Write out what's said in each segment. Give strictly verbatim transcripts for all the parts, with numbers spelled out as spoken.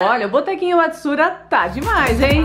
Olha, o botequinho Matsura tá demais, hein?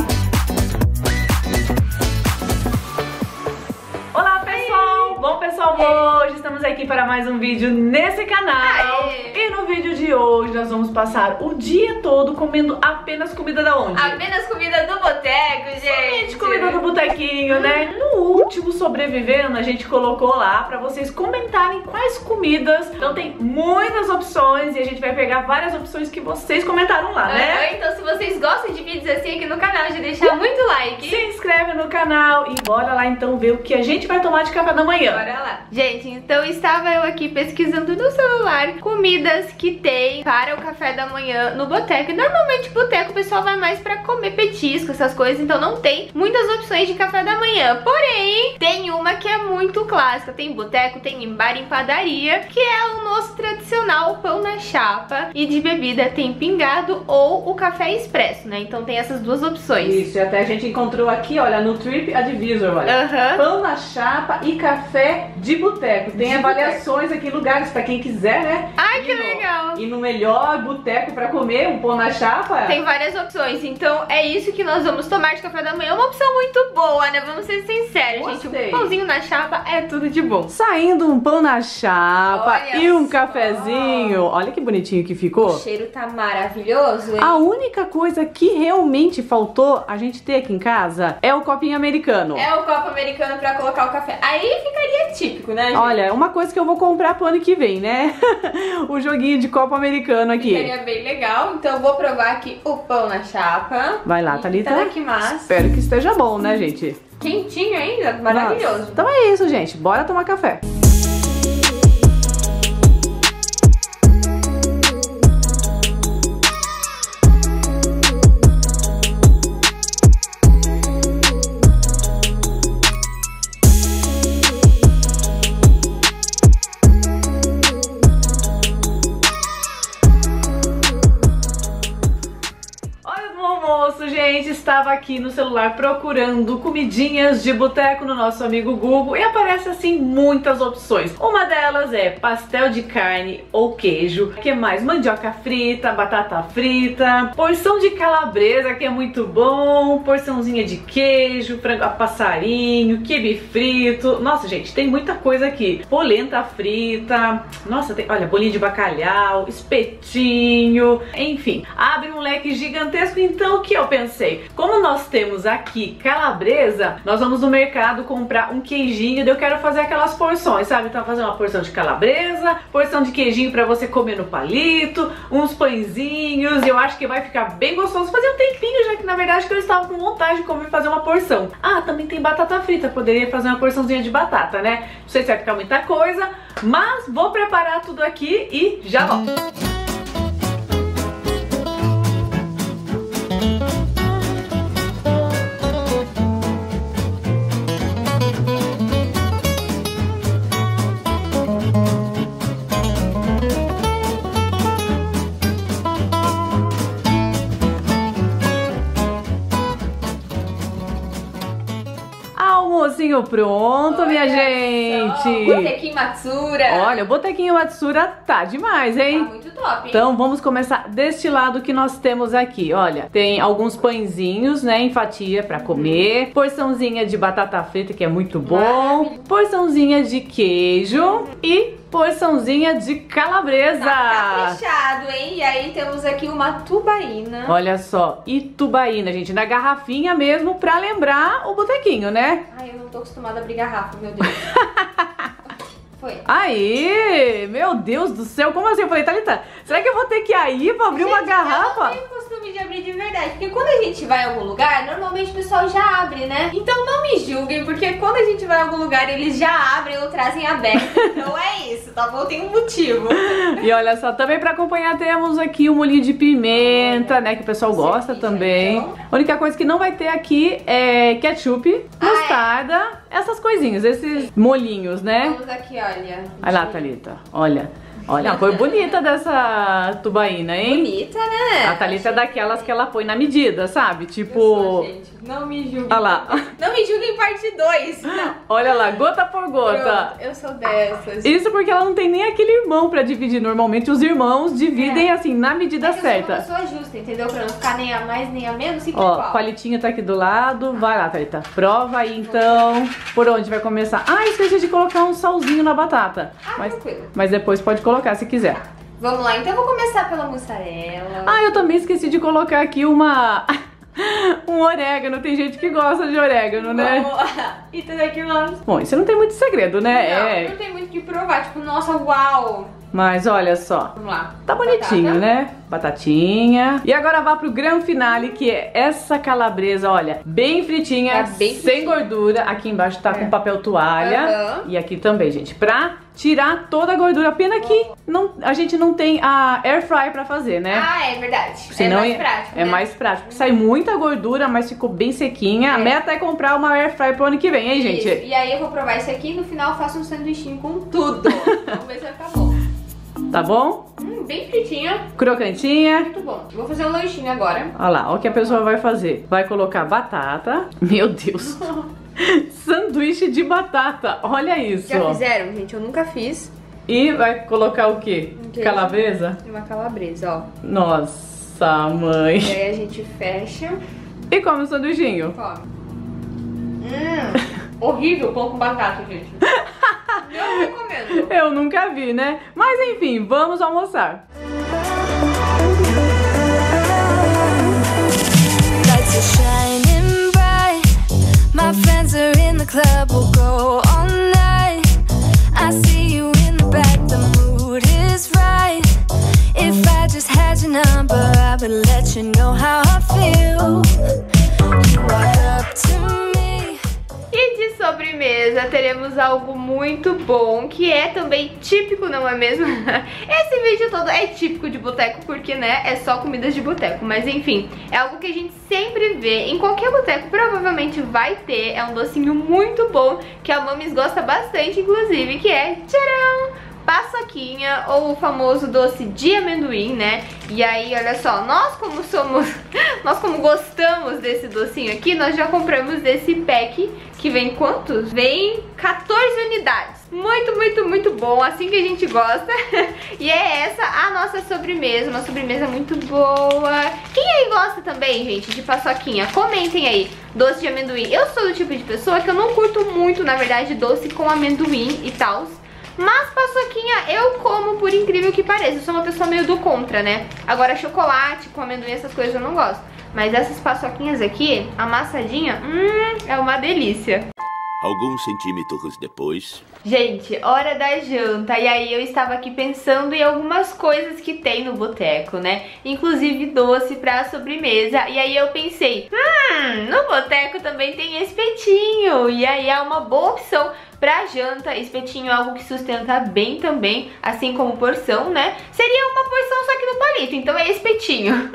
Olá, pessoal! Bom, pessoal, hoje estamos aqui para mais um vídeo nesse canal. Aê. E no vídeo de hoje nós vamos passar o dia todo comendo apenas comida da onde? Apenas comida do boteco, gente! Somente comida do botequinho, né? No último Sobrevivendo, a gente colocou lá pra vocês comentarem quais comidas. Então tem muitas opções e a gente vai pegar várias opções que vocês comentaram lá, né? Uhum, então se vocês gostam de vídeos assim aqui no canal, já deixa muito like. Se inscreve no canal e bora lá então ver o que a gente vai tomar de café da manhã. Bora lá. Gente, então estava eu aqui pesquisando no celular comidas que tem para o café da manhã no boteco. E normalmente boteco o pessoal vai mais pra comer petisco, essas coisas, então não tem muitas opções de café da manhã. Porém, tem uma que é muito clássica, tem boteco, tem em bar, em padaria, que é o nosso tradicional pão na chapa, e de bebida tem pingado ou o café expresso, né? Então tem essas duas opções. Isso, e até a gente encontrou aqui, olha, no Trip Advisor, olha, uhum. Pão na chapa e café de boteco. Tem de avaliações boteco. Aqui, lugares pra quem quiser, né? Ai, e que no, legal! E no melhor boteco pra comer, um pão na chapa. Tem várias opções, então é isso que nós vamos tomar de café da manhã. É uma opção muito boa, né? Vamos ser sinceros. Sério, gente, um pãozinho na chapa é tudo de bom. Saindo um pão na chapa olha e um só. Cafezinho. Olha que bonitinho que ficou. O cheiro tá maravilhoso, hein? A única coisa que realmente faltou a gente ter aqui em casa é o copinho americano. É o copo americano pra colocar o café. Aí ficaria típico, né, gente? Olha, uma coisa que eu vou comprar pro ano que vem, né? O joguinho de copo americano aqui. Ficaria bem legal. Então eu vou provar aqui o pão na chapa. Vai lá, Thalita. Tá, que massa. Espero que esteja bom, né, gente? Quentinho ainda, maravilhoso. Nossa. Então é isso, gente. Bora tomar café. Gente, estava aqui no celular procurando comidinhas de boteco no nosso amigo Google e aparece assim muitas opções. Uma delas é pastel de carne ou queijo, que mais? Mandioca frita, batata frita, porção de calabresa, que é muito bom, porçãozinha de queijo, frango a passarinho, quibe frito. Nossa, gente, tem muita coisa aqui. Polenta frita, nossa, tem, olha, bolinho de bacalhau, espetinho, enfim, abre um leque gigantesco. Então o que eu pensei? Como nós temos aqui calabresa, nós vamos no mercado comprar um queijinho. Eu quero fazer aquelas porções, sabe? Então fazer uma porção de calabresa, porção de queijinho pra você comer no palito, uns pãezinhos. Eu acho que vai ficar bem gostoso. Fazer um tempinho já que na verdade que eu estava com vontade de comer, fazer uma porção. Ah, também tem batata frita. Poderia fazer uma porçãozinha de batata, né? Não sei se vai ficar muita coisa, mas vou preparar tudo aqui e já volto. Almocinho pronto, olha, minha gente! Só. Botequinho Matsura! Olha, o botequinho Matsura tá demais, hein? Tá muito top, hein? Então vamos começar deste lado que nós temos aqui, olha. Tem alguns pãezinhos, né, em fatia pra comer. Porçãozinha de batata frita, que é muito bom. Porçãozinha de queijo e... porçãozinha de calabresa. Tá caprichado, hein? E aí temos aqui uma tubaína. Olha só, e tubaína, gente, na garrafinha mesmo pra lembrar o botequinho, né? Ai, eu não tô acostumada a abrir garrafa, meu Deus. Foi. Aí, meu Deus do céu, como assim? Eu falei, Thalita, será que eu vou ter que ir aí pra abrir gente, uma garrafa? Eu não tenho costume de abrir de verdade, porque quando a gente vai a algum lugar, normalmente o pessoal já abre, né? Então não me julguem, porque quando a gente vai a algum lugar, eles já abrem ou trazem aberto. Então é isso, tá bom? Tem um motivo. E olha só, também pra acompanhar temos aqui o molhinho de pimenta, né? Que o pessoal gosta também. Então. A única coisa que não vai ter aqui é ketchup, ah, mostarda, é? Essas coisinhas, esses molhinhos, né? Vamos aqui, ó. Olha lá, Thalita, olha. Olha a cor bonita dessa tubaína, hein? Bonita, né? A Thalita é daquelas que ela põe na medida, sabe? Tipo... Sou, gente. Não me julguem. Olha lá. Não me julguem parte dois. Olha lá, gota por gota. Pronto, eu sou dessas. Isso porque ela não tem nem aquele irmão pra dividir. Normalmente os irmãos dividem, é. assim, na medida é certa. Eu sou uma pessoa justa, entendeu? Pra não ficar nem a mais, nem a menos. E ó, a palitinha tá aqui do lado. Vai lá, Thalita. Prova aí, então. Por onde vai começar? Ah, esqueci de colocar um salzinho na batata. Ah, mas, tranquilo. Mas depois pode colocar. Colocar se quiser. Vamos lá, então eu vou começar pela mussarela. Ah, eu também esqueci de colocar aqui uma... um orégano. Tem gente que gosta de orégano, né? Vamos lá. E tudo aqui, vamos. Bom, isso não tem muito segredo, né? Não, é... não tem muito que provar. Tipo, nossa, uau! Mas olha só. Vamos lá. Tá bonitinho, batata, né? Batatinha. E agora vá pro gran finale, que é essa calabresa, olha, bem fritinha, tá bem sem fritinha. Gordura. Aqui embaixo tá é. com papel toalha. Uhum. E aqui também, gente, pra tirar toda a gordura. Pena que não, a gente não tem a air fry pra fazer, né? Ah, é verdade. Senão é mais prático, É né? mais prático. Sai muita gordura, mas ficou bem sequinha. É. A meta é comprar uma air fry pro ano que vem, hein, gente? Isso. E aí eu vou provar isso aqui e no final eu faço um sanduichinho com tudo. Vamos ver se vai ficar bom. Tá bom? Hum, bem fritinha. Crocantinha. Muito bom. Vou fazer um lanchinho agora. Olha lá, olha o que a pessoa vai fazer. Vai colocar batata. Meu Deus. Sanduíche de batata. Olha isso. Já fizeram, gente? Eu nunca fiz. E vai colocar o quê? Um queijo. Calabresa? Uma calabresa, ó. Nossa, mãe. E aí a gente fecha. E come o sanduichinho. Come. Hum, horrível pão com batata, gente. Eu não comendo. Eu nunca vi, né? Mas enfim, vamos almoçar. E de sobremesa teremos algo muito bom, que é também típico, não é mesmo? Esse vídeo todo é típico de boteco, porque, né, é só comidas de boteco. Mas enfim, é algo que a gente sempre vê, em qualquer boteco provavelmente vai ter. É um docinho muito bom, que a Mamis gosta bastante, inclusive, que é... tcharam! Paçoquinha, ou o famoso doce de amendoim, né? E aí, olha só, nós como somos, nós como gostamos desse docinho aqui, nós já compramos desse pack, que vem quantos? Vem quatorze unidades. Muito, muito, muito bom, assim que a gente gosta. E é essa a nossa sobremesa, uma sobremesa muito boa. Quem aí gosta também, gente, de paçoquinha? Comentem aí, doce de amendoim. Eu sou do tipo de pessoa que eu não curto muito, na verdade, doce com amendoim e tal. Mas paçoquinha eu como, por incrível que pareça. Eu sou uma pessoa meio do contra, né? Agora chocolate com amendoim, essas coisas eu não gosto. Mas essas paçoquinhas aqui, amassadinha, hum, é uma delícia. Alguns centímetros depois... Gente, hora da janta. E aí eu estava aqui pensando em algumas coisas que tem no boteco, né? Inclusive doce pra sobremesa. E aí eu pensei, hum, no boteco também tem espetinho. E aí é uma boa opção pra janta. Espetinho é algo que sustenta bem também, assim como porção, né? Seria uma porção só que no palito, então é espetinho.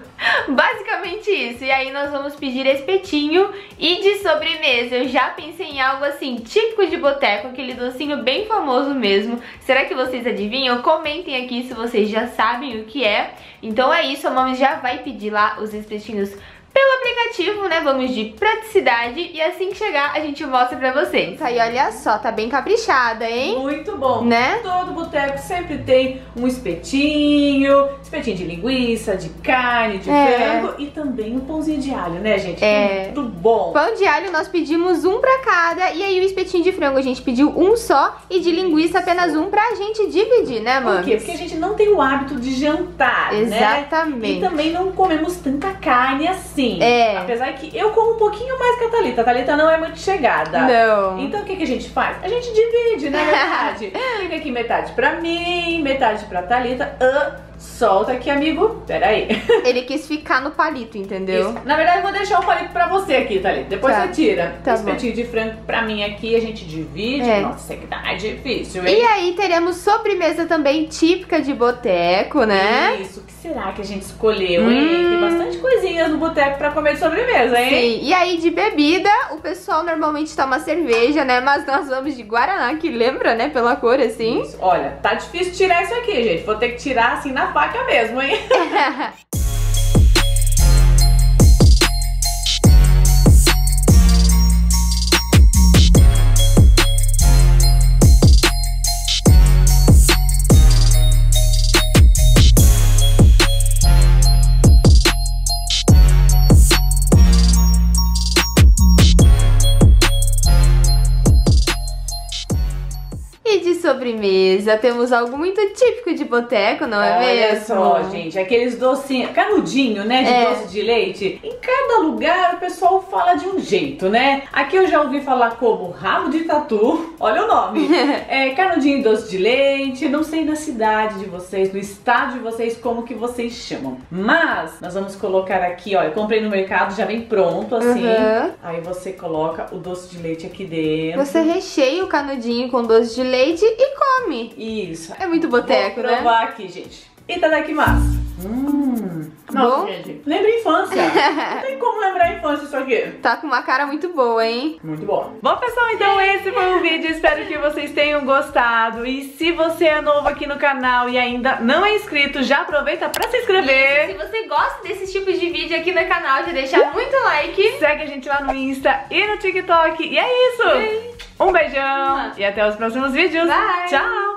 Basicamente isso. E aí nós vamos pedir espetinho. E de sobremesa, eu já pensei em algo assim, típico de boteco, aquele docinho bem famoso mesmo. Será que vocês adivinham? Comentem aqui se vocês já sabem o que é. Então é isso, a Mami já vai pedir lá os espetinhos pelo aplicativo, né? Vamos de praticidade. E assim que chegar, a gente mostra pra vocês. Aí, olha só, tá bem caprichada, hein? Muito bom, né? Todo boteco sempre tem um espetinho. Espetinho de linguiça, de carne, de é. frango. E também um pãozinho de alho, né, gente? É. Muito bom. Pão de alho nós pedimos um pra cada. E aí o espetinho de frango a gente pediu um só. E de linguiça apenas um pra gente dividir, né, mano? Por quê? Porque a gente não tem o hábito de jantar, Exatamente. né? Exatamente. E também não comemos tanta carne assim. É. Apesar que eu como um pouquinho mais que a Thalita. A Thalita não é muito chegada. Não. Então o que, que a gente faz? A gente divide, né, metade? Fica aqui metade pra mim, metade pra Thalita. Uh, solta aqui, amigo. Pera aí. Ele quis ficar no palito, entendeu? Isso. Na verdade, eu vou deixar o palito pra você aqui, Thalita. Depois tá. você tira. Tá Esse bom. Espetinho de frango pra mim aqui, a gente divide. É. Nossa, é que tá difícil, hein? E aí teremos sobremesa também típica de boteco, né? Isso. O que será que a gente escolheu, hum. hein? Tem bastante coisinhas no boteco. boteco pra comer de sobremesa, hein? Sim, e aí de bebida, o pessoal normalmente toma cerveja, né? Mas nós vamos de Guaraná, que lembra, né? Pela cor, assim. Isso. Olha, tá difícil tirar isso aqui, gente. Vou ter que tirar, assim, na faca mesmo, hein? Sobremesa, temos algo muito típico de boteco, não é Olha mesmo? Olha só, gente, aqueles docinhos, canudinho, né, de é. doce de leite. Em cada lugar o pessoal fala de um jeito, né? Aqui eu já ouvi falar como rabo de tatu, olha o nome. É, canudinho, doce de leite, não sei na cidade de vocês, no estado de vocês, como que vocês chamam. Mas nós vamos colocar aqui, ó, eu comprei no mercado, já vem pronto, assim. Uhum. Aí você coloca o doce de leite aqui dentro. Você recheia o canudinho com doce de leite e come. Isso. É muito boteco, né? Vou provar aqui, gente. Itadakimasu. Hum. Nossa, bom? Gente, lembra a infância. Não tem como lembrar a infância isso aqui. Tá com uma cara muito boa, hein? Muito bom. Bom, pessoal, então esse foi o vídeo. Espero que vocês tenham gostado. E se você é novo aqui no canal e ainda não é inscrito, já aproveita pra se inscrever. E se você gosta desse tipo de vídeo aqui no canal, já deixa muito like. Segue a gente lá no Insta e no TikTok. E é isso. Sim. Um beijão. Uma. E até os próximos vídeos. Bye. Tchau.